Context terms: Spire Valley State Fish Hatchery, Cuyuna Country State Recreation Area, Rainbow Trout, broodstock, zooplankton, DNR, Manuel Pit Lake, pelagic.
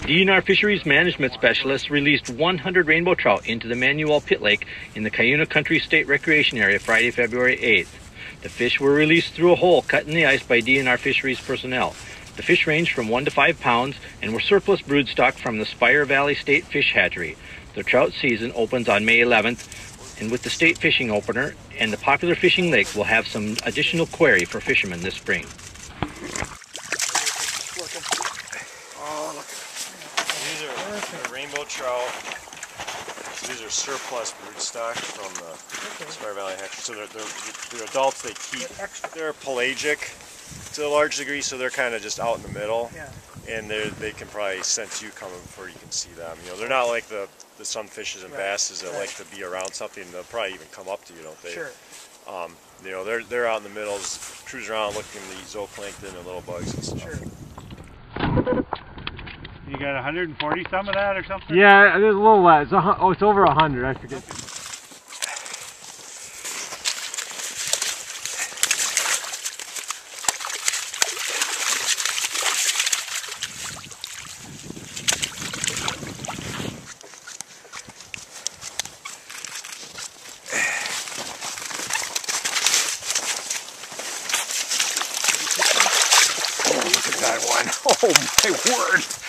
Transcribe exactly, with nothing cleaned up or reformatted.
D N R Fisheries Management Specialists released one hundred rainbow trout into the Manuel Pit Lake in the Cuyuna Country State Recreation Area Friday, February eighth. The fish were released through a hole cut in the ice by D N R Fisheries personnel. The fish ranged from one to five pounds and were surplus broodstock from the Spire Valley State Fish Hatchery. The trout season opens on May eleventh, and with the state fishing opener and the popular fishing lake, will have some additional quarry for fishermen this spring. Oh, look. These are rainbow trout. These are surplus broodstock from the okay. Spire Valley hatchery. So they're, they're, they're adults they keep. They're pelagic to a large degree, so they're kind of just out in the middle. Yeah. And they can probably sense you coming before you can see them. You know, they're not like the, the some fishes and right. basses that right. like to be around something. They'll probably even come up to you, don't they? Sure. Um, you know, they're, they're out in the middle, just cruise around looking at the zooplankton and little bugs and stuff. Sure. You got one hundred forty some of that or something? Yeah, there's a little less. It's a, oh, it's over one hundred. I forget. Okay. That one. Oh my word.